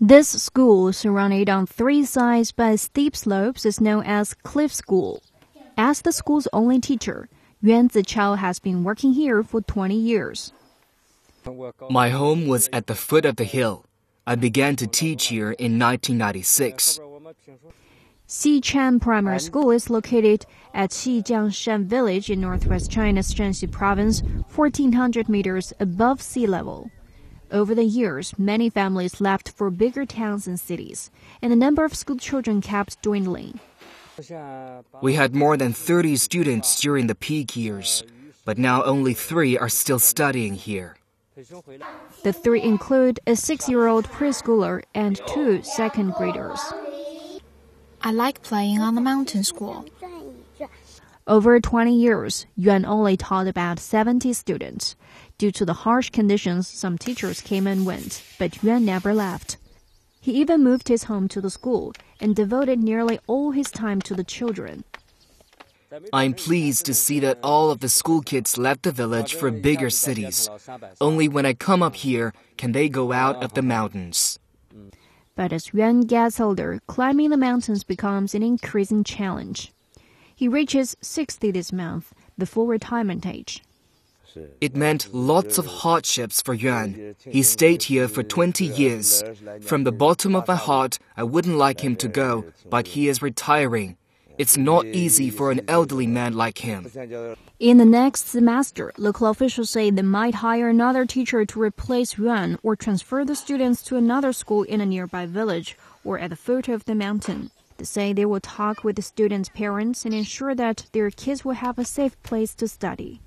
This school, surrounded on three sides by steep slopes, is known as Cliff School. As the school's only teacher, Yuan Zichao has been working here for 20 years. My home was at the foot of the hill. I began to teach here in 1996. Xichan Primary School is located at Xijiangshan Village in northwest China's Shanxi Province, 1,400 meters above sea level. Over the years, many families left for bigger towns and cities, and the number of school children kept dwindling. We had more than 30 students during the peak years, but now only 3 are still studying here. The 3 include a 6-year-old preschooler and 2 second graders. I like playing on the mountain school. Over 20 years, Yuan only taught about 70 students. Due to the harsh conditions, some teachers came and went, but Yuan never left. He even moved his home to the school and devoted nearly all his time to the children. I'm pleased to see that all of the school kids left the village for bigger cities. Only when I come up here can they go out of the mountains. But as Yuan gets older, climbing the mountains becomes an increasing challenge. He reaches 60 this month, before retirement age. It meant lots of hardships for Yuan. He stayed here for 20 years. From the bottom of my heart, I wouldn't like him to go, but he is retiring. It's not easy for an elderly man like him. In the next semester, local officials say they might hire another teacher to replace Yuan or transfer the students to another school in a nearby village or at the foot of the mountain. They say they will talk with the students' parents and ensure that their kids will have a safe place to study.